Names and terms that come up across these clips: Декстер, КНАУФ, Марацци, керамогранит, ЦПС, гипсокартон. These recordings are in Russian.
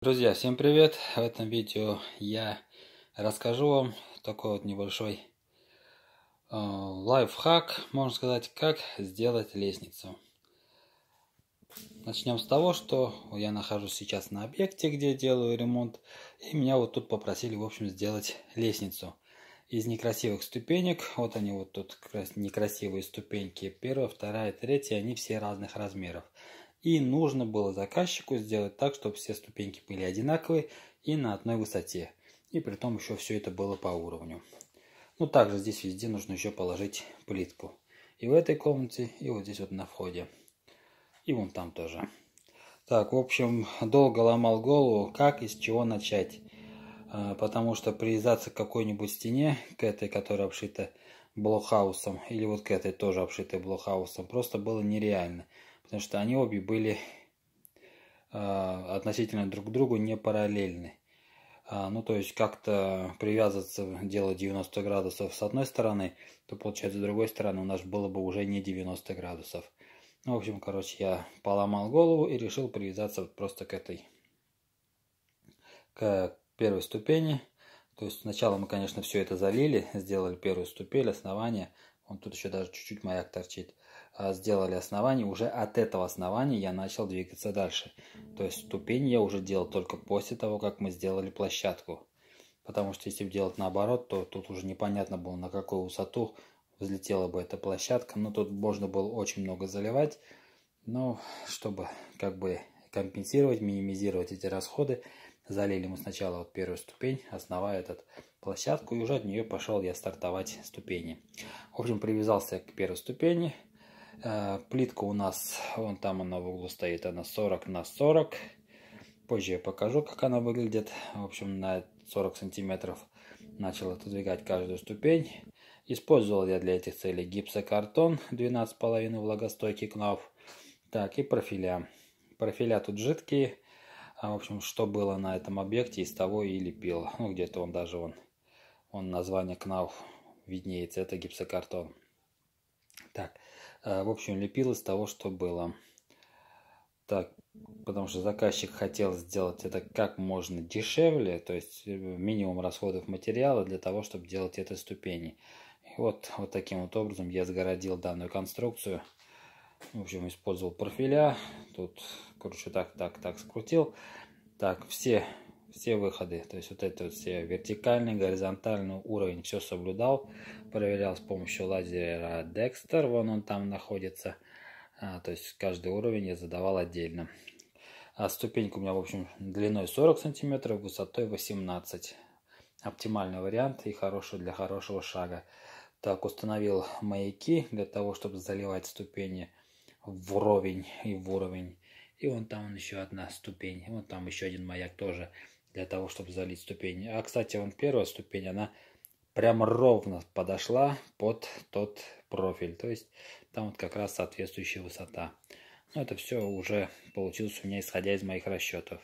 Друзья, всем привет! В этом видео я расскажу вам такой вот небольшой лайфхак, можно сказать, как сделать лестницу. Начнем с того, что я нахожусь сейчас на объекте, где делаю ремонт, и меня вот тут попросили, в общем, сделать лестницу из некрасивых ступенек. Вот они вот тут некрасивые ступеньки, 1, 2, 3, они все разных размеров. И нужно было заказчику сделать так, чтобы все ступеньки были одинаковые и на одной высоте. И при том еще все это было по уровню. Ну, также здесь везде нужно еще положить плитку. И в этой комнате, и вот здесь вот на входе. И вон там тоже. Так, в общем, долго ломал голову, как и с чего начать. Потому что привязаться к какой-нибудь стене, к этой, которая обшита блокхаусом, или вот к этой тоже обшитой блокхаусом, просто было нереально. Потому что они обе были относительно друг к другу не параллельны. Ну, то есть, как-то привязываться, делать 90 градусов с одной стороны, то, получается, с другой стороны у нас было бы уже не 90 градусов. Ну, в общем, короче, я поломал голову и решил привязаться просто к первой ступени. То есть, сначала мы, конечно, все это залили, сделали первую ступень, основание. Вон тут еще даже чуть-чуть маяк торчит. Сделали основание, уже от этого основания я начал двигаться дальше. То есть ступень я уже делал только после того, как мы сделали площадку. Потому что если бы делать наоборот, то тут уже непонятно было, на какую высоту взлетела бы эта площадка. Но тут можно было очень много заливать. Но чтобы как бы компенсировать, минимизировать эти расходы, залили мы сначала вот первую ступень, основая эту площадку, и уже от нее пошел я стартовать ступени. В общем, привязался я к первой ступени. Плитка у нас, вон там она в углу стоит, она 40 на 40. Позже я покажу, как она выглядит. В общем, на 40 сантиметров начал отодвигать каждую ступень. Использовал я для этих целей гипсокартон 12,5 влагостойкий КНАУФ. Так, и профиля. Профиля тут жидкие. В общем, что было на этом объекте, из того и лепило. Ну, где-то он даже он название КНАУФ виднеется, это гипсокартон. Так, в общем, лепил из того, что было. Так, потому что заказчик хотел сделать это как можно дешевле, то есть минимум расходов материала для того, чтобы делать это ступени. И вот таким вот образом я сгородил данную конструкцию. В общем, использовал профиля. Тут, короче, так скрутил. Так, все выходы, то есть вот это вот все вертикальный, горизонтальный уровень, все соблюдал. Проверял с помощью лазера Декстер, вон он там находится. То есть каждый уровень я задавал отдельно. А ступенька у меня, в общем, длиной 40 сантиметров, высотой 18. Оптимальный вариант и хороший для хорошего шага. Так, установил маяки для того, чтобы заливать ступени вровень и в уровень. И вон там еще одна ступень. Вон там еще один маяк тоже для того, чтобы залить ступень. А, кстати, вон первая ступень, она прямо ровно подошла под тот профиль. То есть там вот как раз соответствующая высота. Но это все уже получилось у меня, исходя из моих расчетов.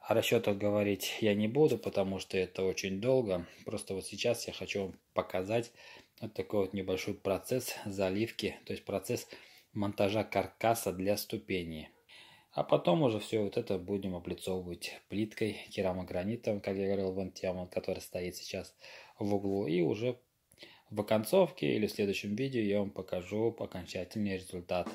О расчетах говорить я не буду, потому что это очень долго. Просто вот сейчас я хочу вам показать вот такой вот небольшой процесс заливки, то есть процесс монтажа каркаса для ступени. А потом уже все вот это будем облицовывать плиткой, керамогранитом, как я говорил, вон тем, который стоит сейчас в углу. И уже в оконцовке или в следующем видео я вам покажу окончательный результат.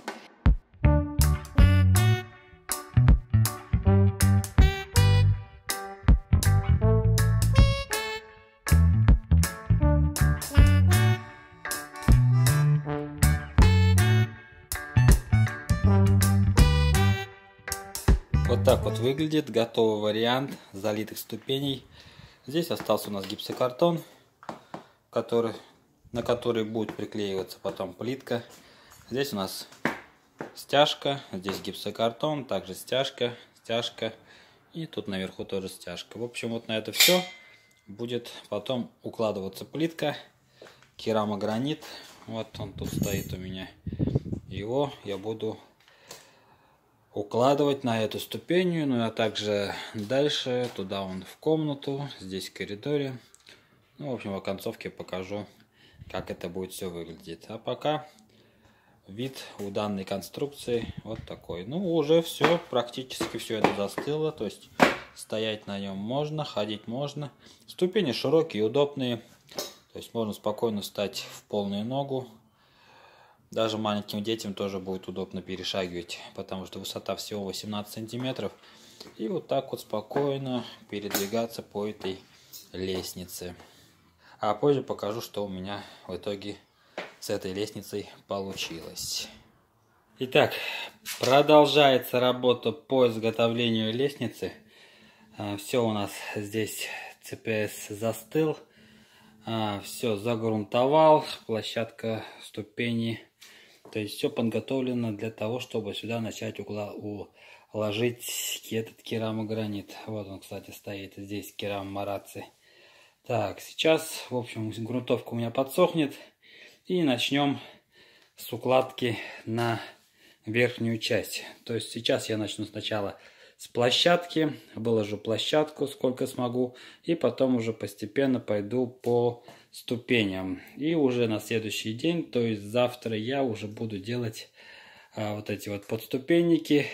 Вот так вот выглядит готовый вариант залитых ступеней. Здесь остался у нас гипсокартон, на который будет приклеиваться потом плитка. Здесь у нас стяжка, здесь гипсокартон, также стяжка, стяжка. И тут наверху тоже стяжка. В общем, вот на это все будет потом укладываться плитка, керамогранит. Вот он тут стоит у меня. Его я буду укладывать на эту ступень, ну а также дальше, туда вон в комнату, здесь в коридоре. Ну, в общем, в оконцовке покажу, как это будет все выглядеть. А пока вид у данной конструкции вот такой. Ну, уже все, практически все это застыло, то есть стоять на нем можно, ходить можно. Ступени широкие, удобные, то есть можно спокойно встать в полную ногу. Даже маленьким детям тоже будет удобно перешагивать, потому что высота всего 18 сантиметров. И вот так вот спокойно передвигаться по этой лестнице. А позже покажу, что у меня в итоге с этой лестницей получилось. Итак, продолжается работа по изготовлению лестницы. Все у нас здесь ЦПС застыл. Все загрунтовал. Площадка, ступени. То есть все подготовлено для того, чтобы сюда начать уложить этот керамогранит. Вот он, кстати, стоит. Здесь керам Марацци. Так, сейчас, в общем, грунтовка у меня подсохнет. И начнем с укладки на верхнюю часть. То есть сейчас я начну сначала с площадки, выложу площадку сколько смогу, и потом уже постепенно пойду по ступеням. И уже на следующий день, то есть завтра, я уже буду делать вот эти вот подступенники.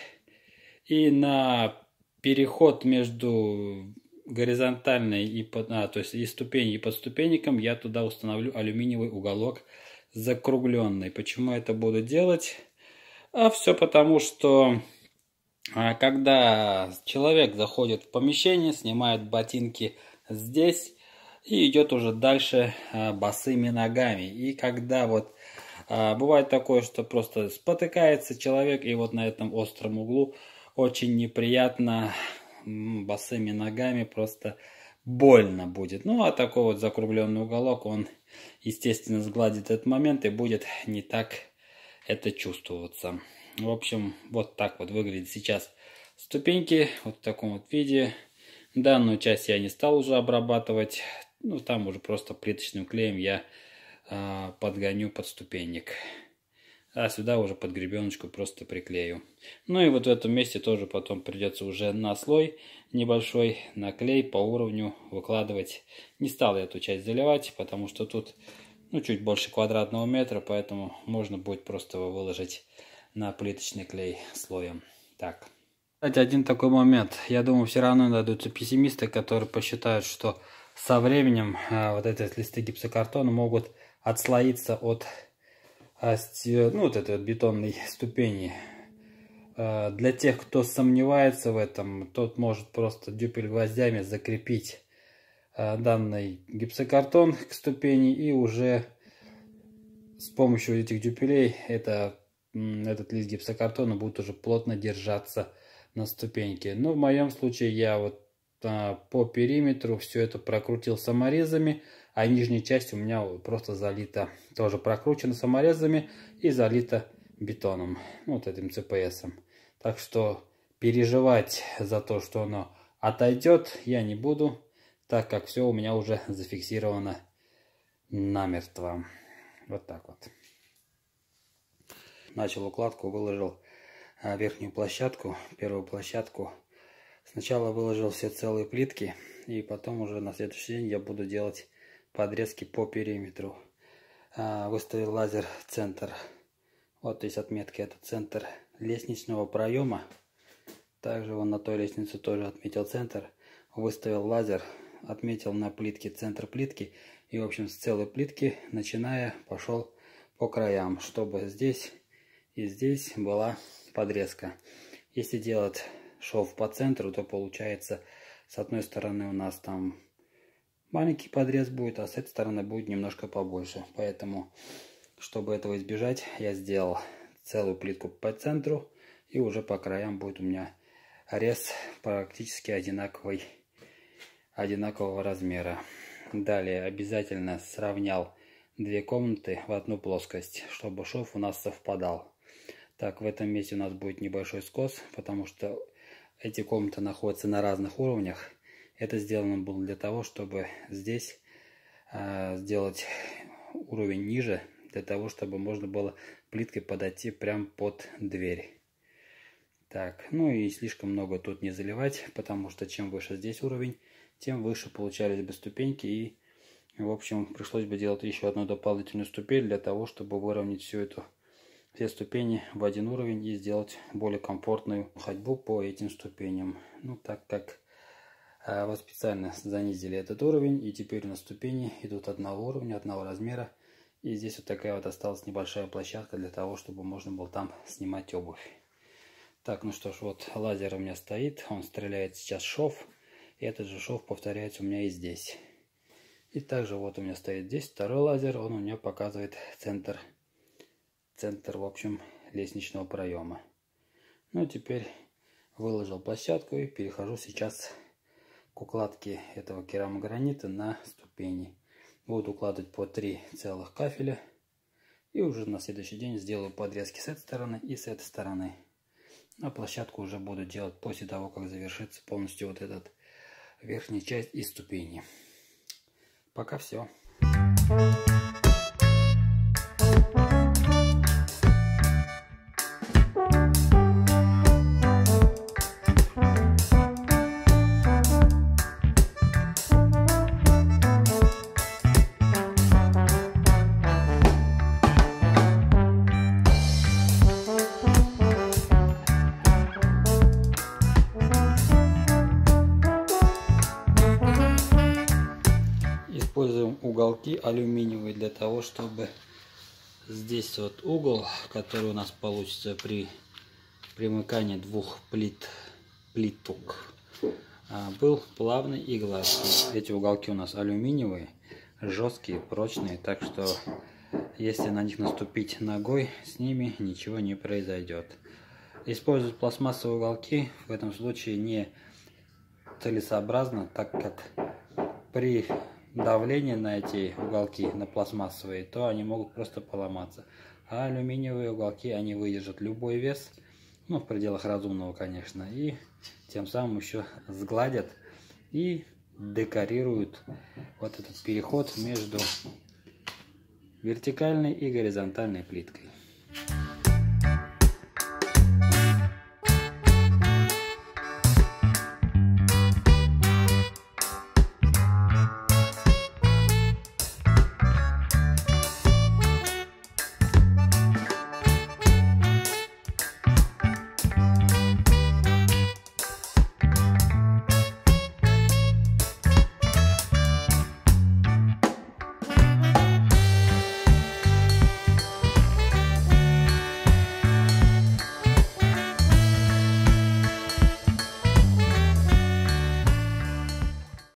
И на переход между горизонтальной и ступенью и подступенником я туда установлю алюминиевый уголок закругленный. Почему это буду делать? А все потому, что когда человек заходит в помещение, снимает ботинки здесь и идет уже дальше босыми ногами. И когда вот бывает такое, что просто спотыкается человек, и вот на этом остром углу очень неприятно босыми ногами, просто больно будет. Ну, а такой вот закругленный уголок, он, естественно, сгладит этот момент и будет не так это чувствоваться. В общем, вот так вот выглядит сейчас ступеньки, вот в таком вот виде. Данную часть я не стал уже обрабатывать, ну, там уже просто плиточным клеем я подгоню под ступенник. А сюда уже под гребеночку просто приклею. Ну и вот в этом месте тоже потом придется уже на слой небольшой, на клей по уровню выкладывать. Не стал я эту часть заливать, потому что тут, ну, чуть больше квадратного метра, поэтому можно будет просто выложить на плиточный клей слоем. Так. Кстати, один такой момент. Я думаю, все равно найдутся пессимисты, которые посчитают, что со временем вот эти листы гипсокартона могут отслоиться от... ну, вот этой вот бетонной ступени. Для тех, кто сомневается в этом, тот может просто дюпель гвоздями закрепить данный гипсокартон к ступени, и уже с помощью этих дюпелей этот лист гипсокартона будет уже плотно держаться на ступеньке. Но в моем случае я вот по периметру все это прокрутил саморезами, а нижняя часть у меня просто залита, тоже прокручена саморезами и залита бетоном, вот этим ЦПСом. Так что переживать за то, что оно отойдет, я не буду, так как все у меня уже зафиксировано намертво. Вот так вот. Начал укладку, выложил верхнюю площадку, первую площадку. Сначала выложил все целые плитки, и потом уже на следующий день я буду делать подрезки по периметру. Выставил лазер в центр. Вот здесь отметка, это центр лестничного проема. Также он на той лестнице тоже отметил центр. Выставил лазер, отметил на плитке центр плитки. И, в общем, с целой плитки, начиная, пошел по краям, чтобы здесь и здесь была подрезка. Если делать шов по центру, то получается, с одной стороны у нас там маленький подрез будет, а с этой стороны будет немножко побольше. Поэтому, чтобы этого избежать, я сделал целую плитку по центру, и уже по краям будет у меня рез практически одинакового размера. Далее обязательно сравнял две комнаты в одну плоскость, чтобы шов у нас совпадал. Так, в этом месте у нас будет небольшой скос, потому что эти комнаты находятся на разных уровнях. Это сделано было для того, чтобы здесь сделать уровень ниже, для того, чтобы можно было плиткой подойти прям под дверь. Так, ну и слишком много тут не заливать, потому что чем выше здесь уровень, тем выше получались бы ступеньки. И, в общем, пришлось бы делать еще одну дополнительную ступень для того, чтобы выровнять все ступени в один уровень и сделать более комфортную ходьбу по этим ступеням. Ну, так как Вот специально занизили этот уровень, и теперь у нас ступени идут одного уровня, одного размера. И здесь вот такая вот осталась небольшая площадка для того, чтобы можно было там снимать обувь. Так, ну что ж, вот лазер у меня стоит, он стреляет сейчас шов. И этот же шов повторяется у меня и здесь. И также вот у меня стоит здесь второй лазер, он у меня показывает центр, в общем, лестничного проема. Ну, теперь выложил площадку и перехожу сейчас к укладке этого керамогранита на ступени. Буду укладывать по 3 целых кафеля. И уже на следующий день сделаю подрезки с этой стороны и с этой стороны. А площадку уже буду делать после того, как завершится полностью вот эта верхняя часть и ступени. Пока все. Используем уголки алюминиевые для того, чтобы здесь вот угол, который у нас получится при примыкании двух плиток, был плавный и гладкий. Эти уголки у нас алюминиевые, жесткие, прочные, так что если на них наступить ногой, с ними ничего не произойдет. Использовать пластмассовые уголки в этом случае не целесообразно, так как при давление на эти уголки, на пластмассовые, то они могут просто поломаться. А алюминиевые уголки, они выдержат любой вес, ну, в пределах разумного, конечно, и тем самым еще сгладят и декорируют вот этот переход между вертикальной и горизонтальной плиткой.